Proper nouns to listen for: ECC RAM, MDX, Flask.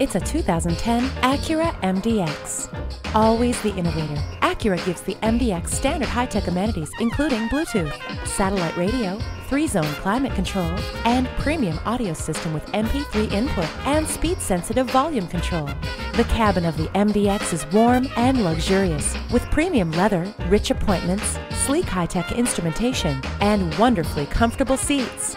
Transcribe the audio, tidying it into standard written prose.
It's a 2010 Acura MDX. Always the innovator, Acura gives the MDX standard high-tech amenities including Bluetooth, satellite radio, 3-zone climate control, and premium audio system with MP3 input and speed-sensitive volume control. The cabin of the MDX is warm and luxurious, with premium leather, rich appointments, sleek high-tech instrumentation, and wonderfully comfortable seats.